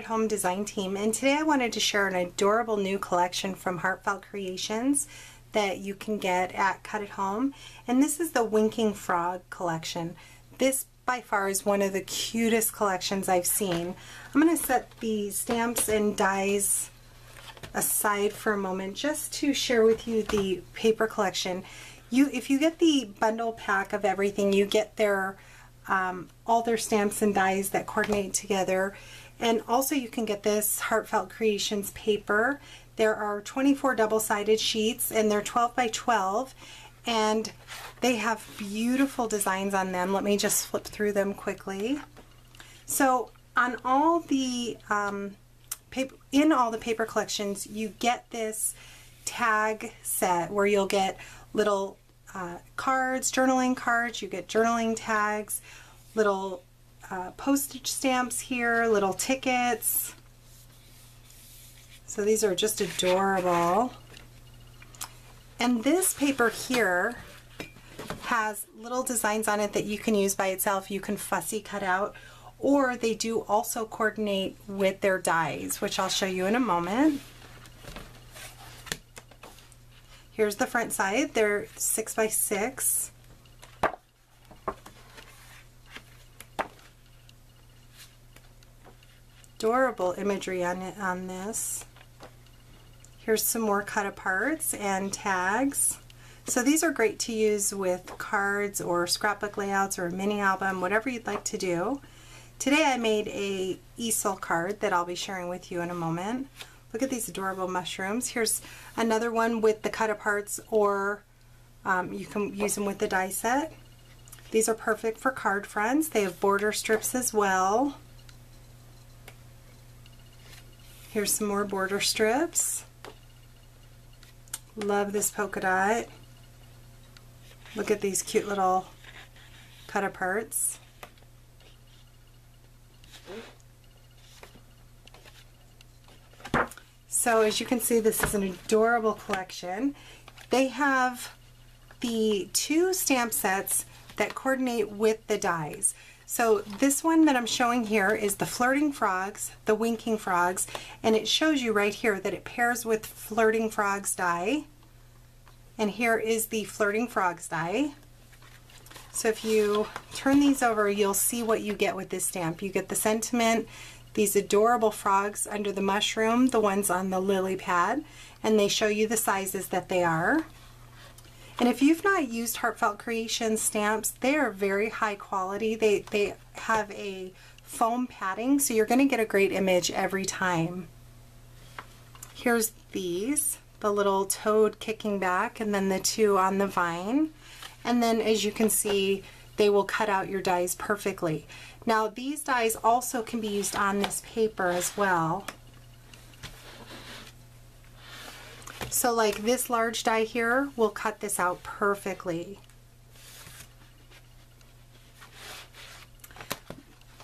At Home design team, and today I wanted to share an adorable new collection from Heartfelt Creations that you can get at Cut At Home, and this is the Winking Frog Collection. This by far is one of the cutest collections I've seen. I'm going to set the stamps and dies aside for a moment just to share with you the paper collection. If you get the bundle pack of everything, you get their all their stamps and dies that coordinate together, and also you can get this Heartfelt Creations paper. There are 24 double-sided sheets and they're 12 by 12, and they have beautiful designs on them. Let me just flip through them quickly. So on all the paper collections, you get this tag set where you'll get little cards, journaling cards, you get journaling tags, little postage stamps here, little tickets. So these are just adorable. And this paper here has little designs on it that you can use by itself, you can fussy cut out, or they do also coordinate with their dies, which I'll show you in a moment. Here's the front side. They're 6 by 6. Adorable imagery on it, on this. Here's some more cut-aparts and tags. So these are great to use with cards or scrapbook layouts or a mini album, whatever you'd like to do. Today I made a easel card that I'll be sharing with you in a moment. Look at these adorable mushrooms. Here's another one with the cut-aparts, or you can use them with the die set. These are perfect for card fronts. They have border strips as well. Here's some more border strips. Love this polka dot. Look at these cute little cut-aparts. So as you can see, this is an adorable collection. They have the two stamp sets that coordinate with the dies. So this one that I'm showing here is the Flirting Frogs, the Winking Frogs, and it shows you right here that it pairs with Flirting Frogs die. And here is the Flirting Frogs die. So if you turn these over, you'll see what you get with this stamp. You get the sentiment, these adorable frogs under the mushroom, the ones on the lily pad, and they show you the sizes that they are. And if you've not used Heartfelt Creations stamps, they are very high quality. They have a foam padding, so you're going to get a great image every time. Here's these, the little toad kicking back, and then the two on the vine. And then as you can see, they will cut out your dies perfectly. Now these dies also can be used on this paper as well. So like this large die here will cut this out perfectly.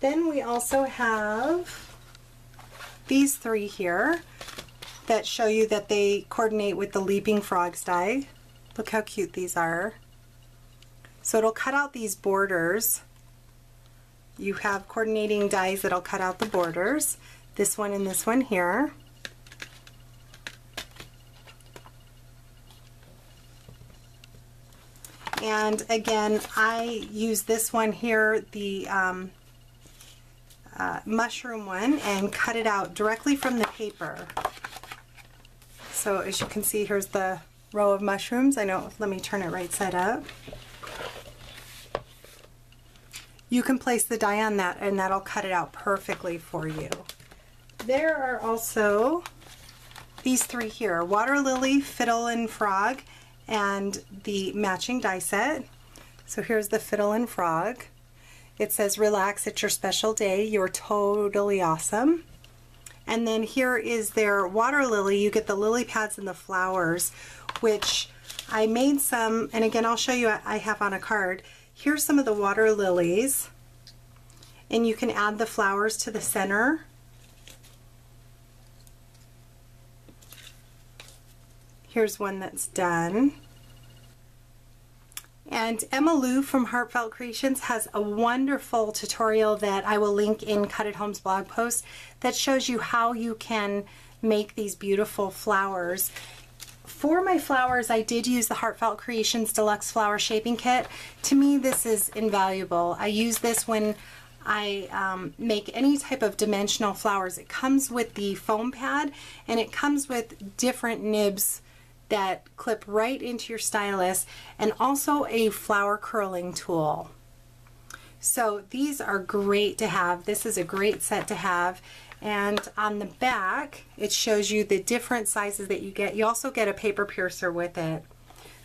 Then we also have these three here that show you that they coordinate with the Leaping Frogs die. Look how cute these are. So it'll cut out these borders. You have coordinating dies that'll cut out the borders. This one and this one here. And again, I use this one here, the mushroom one, and cut it out directly from the paper. So as you can see, here's the row of mushrooms. Let me turn it right side up. You can place the die on that and that'll cut it out perfectly for you. There are also these three here, Water Lily, Fiddle and Frog, and the matching die set. So here's the Fiddle and Frog. It says, "Relax, it's your special day, you're totally awesome." And then here is their Water Lily. You get the lily pads and the flowers, which I made some, and again I'll show you, I have on a card. Here's some of the water lilies, and you can add the flowers to the center. Here's one that's done. And Emma Lou from Heartfelt Creations has a wonderful tutorial that I will link in Cut At Home's blog post that shows you how you can make these beautiful flowers. For my flowers, I did use the Heartfelt Creations Deluxe Flower Shaping Kit. To me, this is invaluable. I use this when I make any type of dimensional flowers. It comes with the foam pad, and it comes with different nibs that clip right into your stylus, and also a flower curling tool. So these are great to have. This is a great set to have. And on the back, it shows you the different sizes that you get. You also get a paper piercer with it.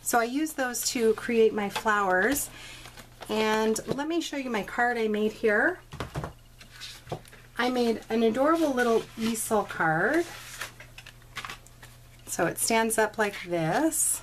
So I use those to create my flowers. And let me show you my card I made here. I made an adorable little easel card. So it stands up like this.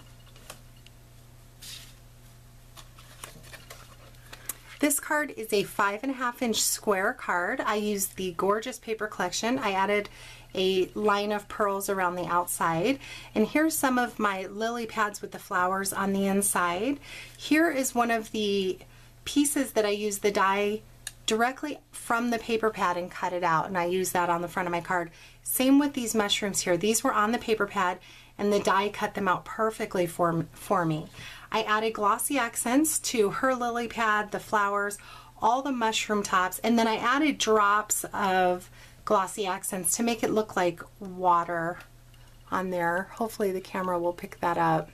This card is a 5.5-inch square card. I used the Gorgeous Paper Collection. I added a line of pearls around the outside. And here's some of my lily pads with the flowers on the inside. Here is one of the pieces that I used the die directly from the paper pad and cut it out, and I used that on the front of my card. Same with these mushrooms here. These were on the paper pad, and the die cut them out perfectly for me. I added glossy accents to her lily pad, the flowers, all the mushroom tops, and then I added drops of glossy accents to make it look like water on there. Hopefully the camera will pick that up.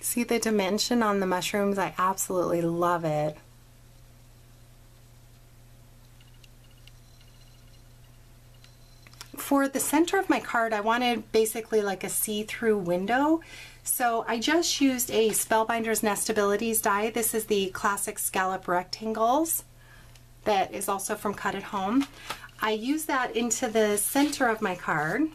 See the dimension on the mushrooms? I absolutely love it. For the center of my card, I wanted basically like a see-through window. So I just used a Spellbinders Nestabilities die. This is the Classic Scallop Rectangles that is also from Cut At Home. I used that into the center of my card,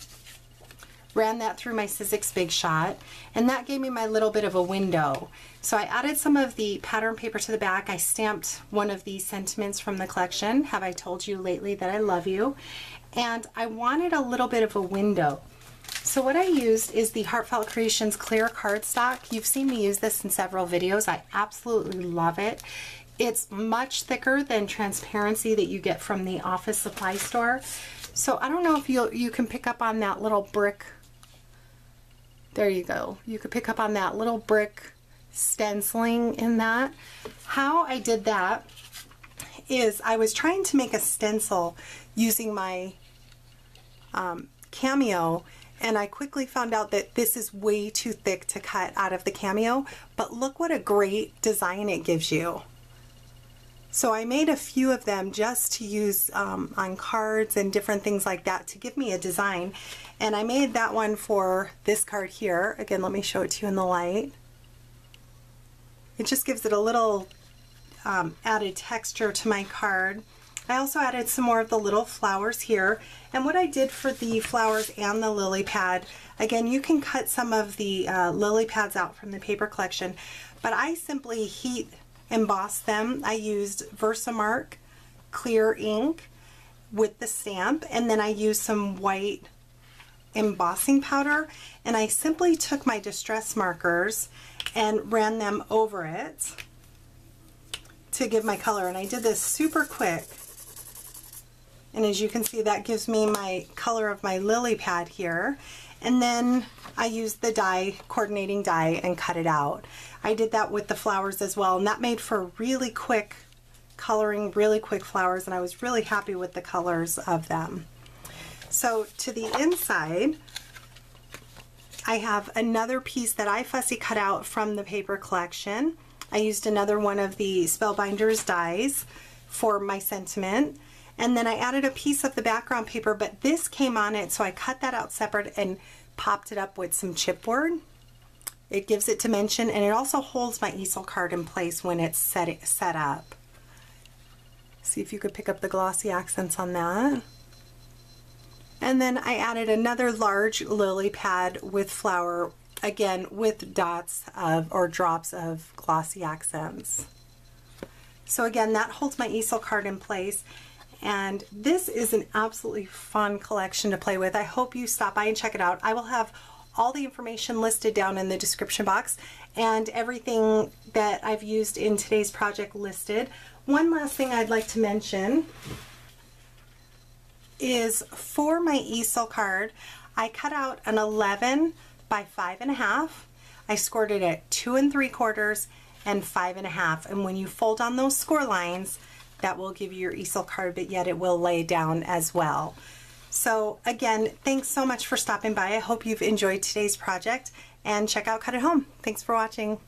ran that through my Sizzix Big Shot, and that gave me my little bit of a window. So I added some of the pattern paper to the back. I stamped one of the sentiments from the collection, Have I Told You Lately That I Love You? And I wanted a little bit of a window. So what I used is the Heartfelt Creations clear cardstock. You've seen me use this in several videos. I absolutely love it. It's much thicker than transparency that you get from the office supply store. So I don't know if you can pick up on that little brick. There you go. You could pick up on that little brick stenciling in that. How I did that is I was trying to make a stencil using my Cameo, and I quickly found out that this is way too thick to cut out of the Cameo, but look what a great design it gives you. So I made a few of them just to use on cards and different things like that to give me a design, and I made that one for this card here. Again, let me show it to you in the light. It just gives it a little added texture to my card. I also added some more of the little flowers here, and what I did for the flowers and the lily pad, again, you can cut some of the lily pads out from the paper collection, but I simply heat embossed them. I used Versamark clear ink with the stamp, and then I used some white embossing powder, and I simply took my distress markers and ran them over it to give my color, and I did this super quick. And as you can see, that gives me my color of my lily pad here. And then I used the die, coordinating die, and cut it out. I did that with the flowers as well, and that made for really quick coloring, really quick flowers, and I was really happy with the colors of them. So to the inside, I have another piece that I fussy cut out from the paper collection. I used another one of the Spellbinders dies for my sentiment. And then I added a piece of the background paper, but this came on it, so I cut that out separate and popped it up with some chipboard. It gives it dimension, and it also holds my easel card in place when it's set up. See if you could pick up the glossy accents on that. And then I added another large lily pad with flower, again with dots of or drops of glossy accents. So again, that holds my easel card in place. And this is an absolutely fun collection to play with. I hope you stop by and check it out. I will have all the information listed down in the description box and everything that I've used in today's project listed. One last thing I'd like to mention is for my easel card, I cut out an 11 by 5.5. I scored it at 2 3/4 and 5.5. And when you fold on those score lines, that will give you your easel card, but yet it will lay down as well. So again, thanks so much for stopping by. I hope you've enjoyed today's project and check out Cut At Home. Thanks for watching.